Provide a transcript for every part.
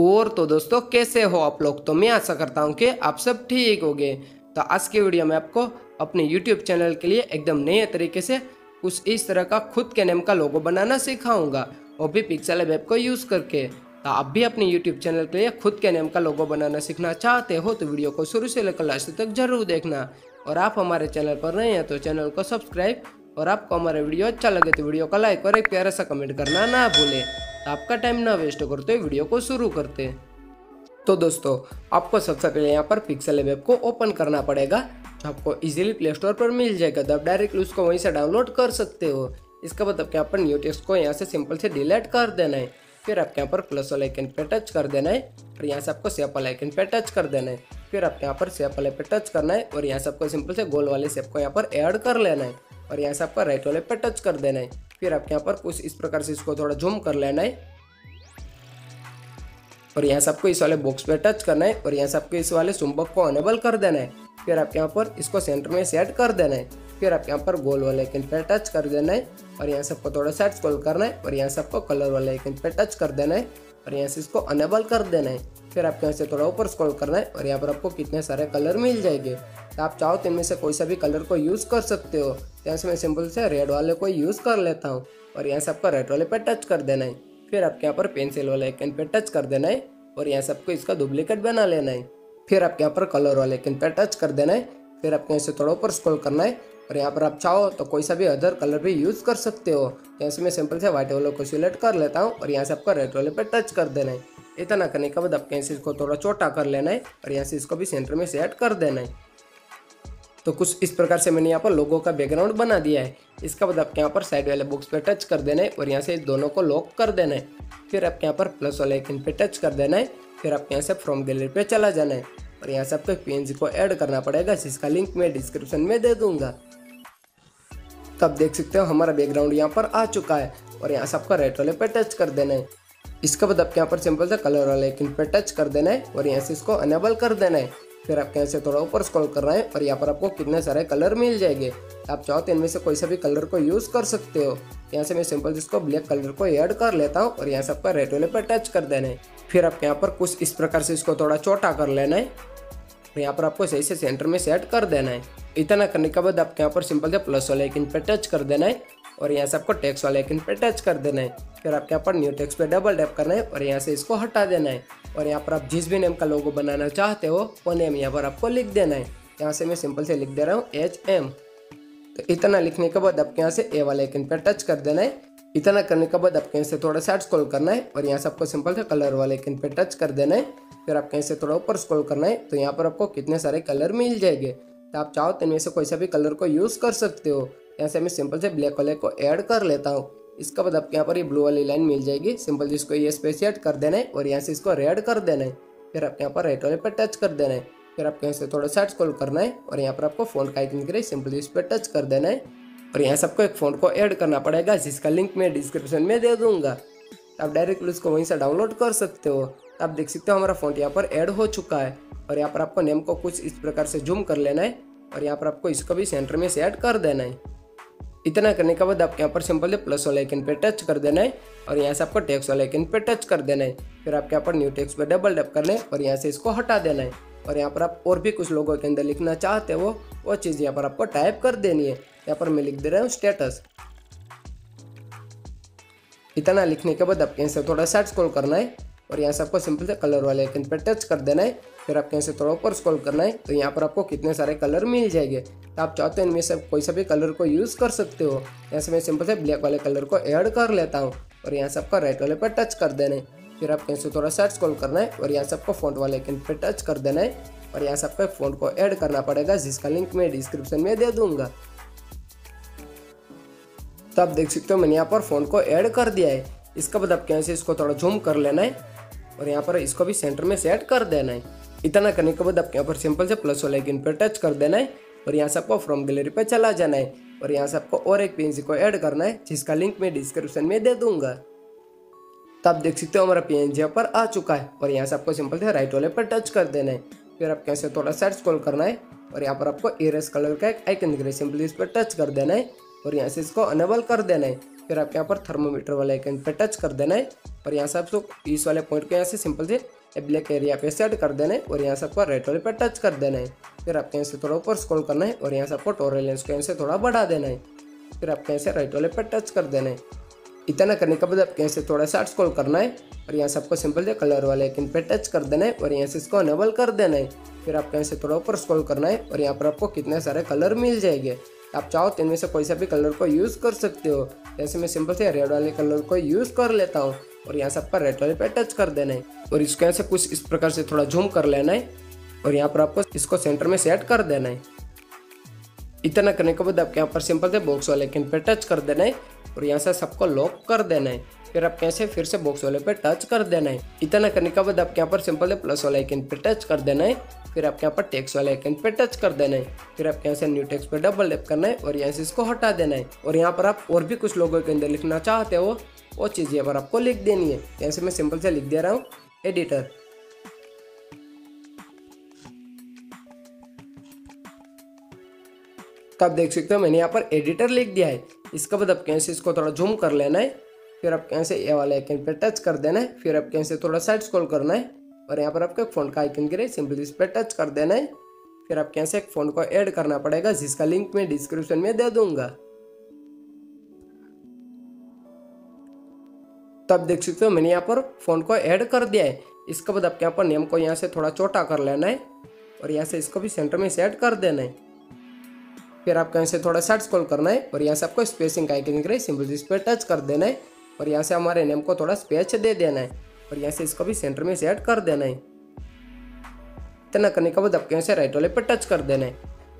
और तो दोस्तों कैसे हो आप लोग। तो मैं आशा करता हूँ कि आप सब ठीक हो गए। तो आज की वीडियो में आपको अपने YouTube चैनल के लिए एकदम नए तरीके से कुछ इस तरह का खुद के नेम का लोगो बनाना सिखाऊंगा, वो भी पिक्सेलैब ऐप को यूज़ करके। तो आप भी अपने YouTube चैनल के लिए खुद के नेम का लोगो बनाना सीखना चाहते हो तो वीडियो को शुरू से लेकर लास्ट तक जरूर देखना। और आप हमारे चैनल पर नए हैं तो चैनल को सब्सक्राइब, और आपको हमारा वीडियो अच्छा लगे तो वीडियो को लाइक और एक प्यारा सा कमेंट करना ना भूलें। तो आपका टाइम ना वेस्ट करते हुए वीडियो को शुरू करते हैं। तो दोस्तों आपको सबसे पहले यहाँ पर पिक्सेलैब ऐप को ओपन करना पड़ेगा, जो आपको इजीली प्ले स्टोर पर मिल जाएगा। तो आप डायरेक्टली उसको वहीं से डाउनलोड कर सकते हो। इसका मतलब कि अपन न्यू टेक्स्ट को यहाँ से सिंपल से डिलीट कर देना है, फिर आपके यहाँ पर प्लस वाले आइकन पर टच कर देना है, और यहाँ से आपको सेप वाले आइकन पर टच कर देना है, फिर आपके यहाँ पर सेप वाले पर टच करना है, और यहाँ से आपको सिंपल से गोल वाले सेप को यहाँ पर ऐड कर लेना है, और यहाँ से आपका राइट वाले पर टच कर देना है, फिर आपके यहाँ पर कुछ इस प्रकार से इसको थोड़ा जूम कर लेना है, और यहाँ से आपको इस वाले बॉक्स पे टच करना है, और यहाँ से आपको इस वाले चुंबक को अनेबल कर देना है, फिर आपके यहाँ पर इसको सेंटर में सेट कर देना है, फिर आपके यहाँ पर गोल वाले आइकन पर टच कर देना है, और यहाँ से आपको थोड़ा सा स्क्रॉल करना है, और यहाँ से आपको कलर वाले आइकन पर टच कर देना है, और यहाँ से इसको अनेबल कर देना है, फिर आपके यहाँ से थोड़ा ऊपर स्क्रॉल करना है, और यहाँ पर आपको कितने सारे कलर मिल जाएंगे। तो आप चाहो तो इनमें से कोई सा भी कलर को यूज़ कर सकते हो। यहाँ से मैं सिंपल से रेड वाले को यूज़ कर लेता हूँ, और यहाँ से आपको रेड वाले पर टच कर देना है, फिर आपके यहाँ पर पेंसिल वाले आइकन पर टच कर देना है, और यहाँ से आपको इसका डुप्लीकेट बना लेना है, फिर आपके यहाँ पर कलर वाले आइकन पर टच कर देना है, फिर आपको यहाँ से थोड़ा ऊपर स्क्रॉल करना है, और यहाँ पर आप चाहो तो कोई सा भी अदर कलर भी यूज़ कर सकते हो। यहाँ से मैं सिंपल से व्हाइट वाले को सिलेक्ट कर लेता हूँ, और यहाँ से आपको रेड वाले पर टच कर देना है। इतना करने के बाद आपके यहाँ से इसको थोड़ा छोटा कर लेना है, और यहाँ से इसको भी सेंटर में सेट कर देना है। तो कुछ इस प्रकार से मैंने यहाँ पर लोगों का बैकग्राउंड बना दिया है। इसका बाद आपके यहाँ पर साइड वाले बॉक्स पे टच कर देना है, और यहाँ से दोनों को लॉक कर देना है, फिर आपके यहाँ पर प्लस वाले आइकन पे टच कर देना है, फिर आपके यहाँ से फ्रॉम गैलरी पे चला जाना है, और यहाँ से आपको PNG को ऐड करना पड़ेगा, जिसका लिंक मैं डिस्क्रिप्शन में दे दूंगा। तब देख सकते हो हमारा बैकग्राउंड यहाँ पर आ चुका है, और यहाँ से आपको राइट वाले पे टच कर देना है। इसके बाद आपके यहाँ पर सिंपल से कलर वाले आइकन पे टच कर देना है, और यहाँ से इसको अनेबल कर देना है, फिर आपके यहाँ से थोड़ा ऊपर स्क्रॉल करना है, और यहाँ पर आपको कितने सारे कलर मिल जाएंगे। आप चाहो तो इनमें से कोई सा भी कलर को यूज़ कर सकते हो। यहाँ से मैं सिंपल इसको ब्लैक कलर को ऐड कर लेता हूँ, और यहाँ से आपका रेड वाले पर टच कर देना है, फिर आपके यहाँ पर कुछ इस प्रकार से इसको थोड़ा छोटा कर लेना है, और यहाँ पर आपको सही से सेंटर में सेट कर देना है। इतना करने के बाद आपके यहाँ पर सिंपल से प्लस वाले आइकन पर टच कर देना है, और यहाँ से आपको टेक्स्ट वाले आइकन पर टच कर देना है, फिर आपके यहाँ पर न्यू टेक्स्ट पर डबल टैप करना है, और यहाँ से इसको हटा देना है, और यहाँ पर आप जिस भी नेम का लोगो बनाना चाहते हो वो नेम यहाँ पर आपको लिख देना है। यहाँ से मैं सिंपल से लिख दे रहा हूँ HM। तो इतना लिखने के बाद आपके यहाँ से A वाले आइकन पर टच कर देना है। इतना करने के बाद आपके यहाँ से थोड़ा सा स्क्रॉल करना है, और यहाँ से आपको सिंपल से कलर वाले आइकन पर टच कर देना है, फिर आपके यहाँ से थोड़ा ऊपर स्क्रॉल करना है, तो यहाँ पर आपको कितने सारे कलर मिल जाएंगे। तो आप चाहो तो इनमें से कोई सा भी कलर को यूज़ कर सकते हो। यहाँ से मैं सिंपल से ब्लैक वाले को ऐड कर लेता हूँ। इसका बाद आपके यहाँ पर ये ब्लू वाली लाइन मिल जाएगी, सिंपल जिसको ये स्पेस ऐड कर देना है, और यहाँ से इसको रेड कर देना है, फिर आपके यहाँ पर राइट वाले पर टच कर देना है, फिर आपके यहाँ से थोड़ा सा स्क्रॉल करना है, और यहाँ पर आपको फ़ॉन्ट का आइकन के लिए सिंपल इस पर टच कर देना है, और यहाँ से आपको एक फ़ॉन्ट को ऐड करना पड़ेगा, जिसका लिंक मैं डिस्क्रिप्शन में दे दूँगा। आप डायरेक्टली उसको वहीं से डाउनलोड कर सकते हो। आप देख सकते हो हमारा फ़ॉन्ट यहाँ पर ऐड हो चुका है, और यहाँ पर आपको नेम को कुछ इस प्रकार से जूम कर लेना है, और यहाँ पर आपको इसको भी सेंटर में सेट कर देना है। इतना करने के बाद आपके यहाँ पर सिंपल से प्लस वाले आइकन पे टच कर देना है, और यहाँ से आपको टेक्स्ट वाले आइकन पे टच कर देना है, फिर आपके यहाँ पर न्यू टेक्स्ट पे डबल टैप करना है, और यहाँ से इसको हटा देना है, और यहाँ पर आप और भी कुछ लोगों के अंदर लिखना चाहते हो वो चीज़ यहाँ पर आपको टाइप कर देनी है। यहाँ पर मैं लिख दे रहा हूँ स्टेटस। इतना लिखने के बाद आपके यहाँ से थोड़ा सा स्क्रॉल करना है, और यहाँ से आपको सिंपल से कलर वाले आइकन पर टच कर देना है, फिर आपके यहाँ से थोड़ा ऊपर स्क्रॉल करना है, तो यहाँ पर आपको कितने सारे कलर मिल जाएंगे। तो आप चाहते हो इनमें से कोई सा भी कलर को यूज़ कर सकते हो। यहाँ से मैं सिंपल से ब्लैक वाले कलर को ऐड कर लेता हूँ, और यहाँ से आपका राइट वाले पर टच कर देना है, फिर आपके यहाँ से थोड़ा सा स्क्रॉल करना है, और यहाँ से आपको फ़ॉन्ट वाले आइकन पर टच कर देना है, और यहाँ से आपको फ़ॉन्ट को ऐड करना पड़ेगा, जिसका लिंक मैं डिस्क्रिप्शन में दे दूँगा। तो आप देख सकते हो मैंने यहाँ पर फ़ॉन्ट को ऐड कर दिया है। इसके बाद आपके यहाँ से इसको थोड़ा जूम कर लेना है, और यहाँ पर इसको भी सेंटर में सेट कर देना है। इतना करने के बाद आपके यहाँ पर सिंपल से प्लस वाले आइकन पर टच कर देना है, और यहाँ से आपको फ्रॉम गैलरी पे चला जाना है, और यहाँ से आपको और एक PNG को ऐड करना है, जिसका लिंक मैं डिस्क्रिप्शन में दे दूंगा। तो आप देख सकते हो हमारा PNG यहाँ पर आ चुका है, और यहाँ से आपको सिंपल से राइट वाले पर टच कर देना है, फिर आपके यहाँ से थोड़ा सा स्क्रॉल करना है, और यहाँ पर आपको इरेज कलर का एक आइकन दिख रहा है, सिंपल इस पर टच कर देना है, और यहाँ से इसको अनेबल कर देना है, फिर आप यहाँ पर थर्मोमीटर वाले आइकन पर टच कर देना है और यहाँ से आप लोग इस वाले पॉइंट को यहाँ से सिंपल से ब्लैक एरिया पे सेट कर देना है और यहाँ से आपको रेड वाले पर टच कर देना है। फिर आपको यहाँ से थोड़ा ऊपर स्क्रॉल करना है और यहाँ से आपको टॉरल लेंस को यहाँ से थोड़ा बढ़ा देना है। फिर आपको यहाँ से राइट वाले पर टच कर देना है। इतना करने के बाद आपको यहाँ से थोड़ा सा स्क्रॉल करना है और यहाँ से आपको सिंपल से कलर वाले आइकन पे टच कर देना है और यहाँ से इसको इनेबल कर देना है। फिर आपको यहाँ से थोड़ा ऊपर स्क्रॉल करना है और यहाँ पर आपको कितने सारे कलर मिल जाएंगे। आप चाहो तो इनमें से कोई सा भी कलर को यूज़ कर सकते हो। जैसे मैं सिंपल से रेड वाले कलर को यूज़ कर लेता हूँ और यहाँ से आपको रेड वाले पे टच कर देना है और इसको यहाँ से कुछ इस प्रकार से थोड़ा झूम कर लेना है और यहाँ पर आपको इसको सेंटर में सेट कर देना है। इतना करने के बाद आपके यहाँ पर सिंपल से बॉक्स वाले आइकन पे टच कर देना है और यहाँ से सबको लॉक कर देना है। फिर आप कैसे फिर से बॉक्स वाले पे टच कर देना है। इतना करने के बाद आपके यहाँ पर सिंपल से प्लस वाले आइकन पे टच कर देना है। फिर आपके यहाँ पर टेक्स्ट वाले आइकन पे टच कर देना है। फिर आपके यहाँ से न्यू टेक्स्ट पे डबल टैप करना है और यहाँ से इसको हटा देना है और यहाँ पर आप और भी कुछ लोगों के अंदर लिखना चाहते हो वो चीज़ यहाँ पर आपको लिख देनी है। यहाँ से मैं सिंपल से लिख दे रहा हूँ एडिटर। तो आप देख सकते हो मैंने यहाँ पर एडिटर लिख दिया है। इसके बाद आपके यहाँ से इसको थोड़ा झूम कर लेना है। फिर आपके यहाँ से ए वाले आइकन पे टच कर देना है। फिर आपके यहाँ से थोड़ा साइड स्क्रॉल करना है और यहाँ पर आपको एक फ़ॉन्ट का आइकन गिरे सिंपली इस पर टच कर देना है। फिर आपके यहाँ से एक फ़ॉन्ट को ऐड करना पड़ेगा जिसका लिंक मैं डिस्क्रिप्शन में दे दूंगा। तो आप देख सकते हो मैंने यहाँ पर फ़ॉन्ट को ऐड कर दिया है। इसके बाद आपके यहाँ पर नेम को यहाँ से थोड़ा छोटा कर लेना है और यहाँ से इसको भी सेंटर में सेट कर देना है। फिर आपको यहाँ से थोड़ा सा स्क्रॉल करना है और यहाँ से आपको स्पेसिंग का आइकन करें सिंपल इस पर टच कर देना है और यहाँ से हमारे नेम को थोड़ा स्पेस दे देना है और यहाँ से इसको भी सेंटर में सेट कर देना है। इतना करने के बाद आपके यहाँ से राइट वाले पर टच कर देना है।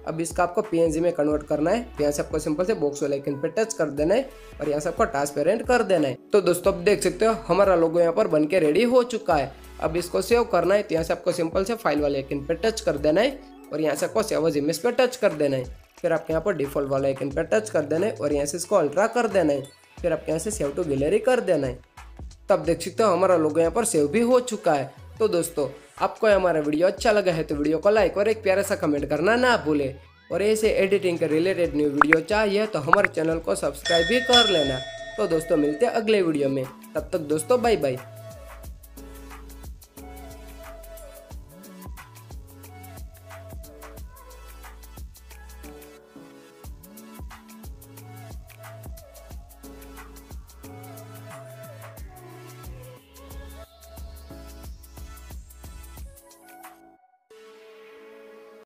अब इसका आपको पीएनजी में कन्वर्ट करना है। यहाँ से आपको सिंपल से बॉक्स वाले आइकन पर टच कर देना है और यहाँ से आपको ट्रांसपेरेंट कर देना है। तो दोस्तों आप देख सकते हो हमारा लोगो यहाँ पर बनके रेडी हो चुका है। अब इसको सेव करना है। तो यहाँ से आपको सिंपल से फाइल वाले आइकन पर टच कर देना है और यहाँ से आपको सेव एज इमेज पर टच कर देना है। फिर आपके यहाँ पर डिफॉल्ट वाला आइकन पर टच कर देना है और यहाँ से इसको अल्ट्रा कर देना है। फिर आपके यहाँ से सेव टू गैलरी कर देना है। तो आप देख सकते हो हमारा लोगो यहाँ पर सेव भी हो चुका है। तो दोस्तों आपको हमारा वीडियो अच्छा लगा है तो वीडियो को लाइक और एक प्यारा सा कमेंट करना ना भूले और ऐसे एडिटिंग के रिलेटेड न्यू वीडियो चाहिए तो हमारे चैनल को सब्सक्राइब भी कर लेना। तो दोस्तों मिलते हैं अगले वीडियो में। तब तक दोस्तों बाय बाय।